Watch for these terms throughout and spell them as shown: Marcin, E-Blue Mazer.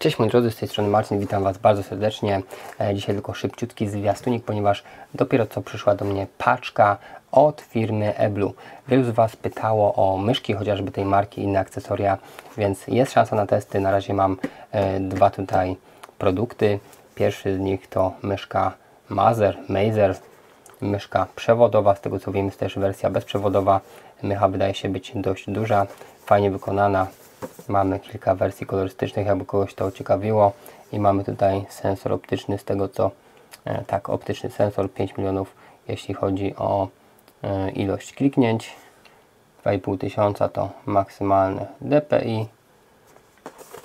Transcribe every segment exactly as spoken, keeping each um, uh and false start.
Cześć moi drodzy, z tej strony Marcin, witam Was bardzo serdecznie. Dzisiaj tylko szybciutki zwiastunik, ponieważ dopiero co przyszła do mnie paczka od firmy E-Blue. Wielu z Was pytało o myszki, chociażby tej marki, inne akcesoria, więc jest szansa na testy. Na razie mam dwa tutaj produkty. Pierwszy z nich to myszka Mazer, Mazer, myszka przewodowa, z tego co wiem jest też wersja bezprzewodowa. Mycha wydaje się być dość duża, fajnie wykonana. Mamy kilka wersji kolorystycznych, jakby kogoś to ciekawiło, i mamy tutaj sensor optyczny, z tego co e, tak, optyczny sensor pięć milionów, jeśli chodzi o e, ilość kliknięć, dwa i pół tysiąca to maksymalne D P I.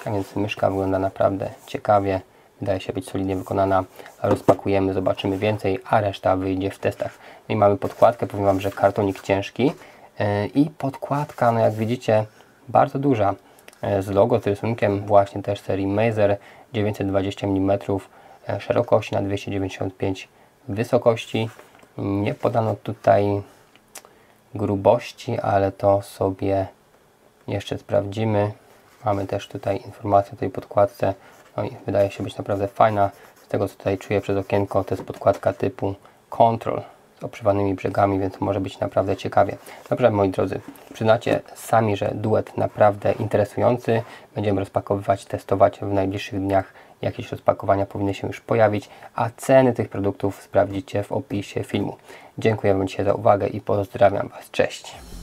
Tak więc myszka wygląda naprawdę ciekawie, wydaje się być solidnie wykonana. Rozpakujemy, zobaczymy więcej, a reszta wyjdzie w testach. I mamy podkładkę, powiem Wam, że kartonik ciężki e, i podkładka, no jak widzicie, bardzo duża, z logo, z rysunkiem właśnie też serii Mazer, dziewięćset dwadzieścia milimetrów szerokości na dwieście dziewięćdziesiąt pięć wysokości. Nie podano tutaj grubości, ale to sobie jeszcze sprawdzimy. Mamy też tutaj informację o tej podkładce. No i wydaje się być naprawdę fajna. Z tego co tutaj czuję przez okienko, to jest podkładka typu Control z oprzywanymi brzegami, więc może być naprawdę ciekawie. Dobrze, moi drodzy, przyznacie sami, że duet naprawdę interesujący. Będziemy rozpakowywać, testować w najbliższych dniach. Jakieś rozpakowania powinny się już pojawić, a ceny tych produktów sprawdzicie w opisie filmu. Dziękuję Wam dzisiaj za uwagę i pozdrawiam Was. Cześć!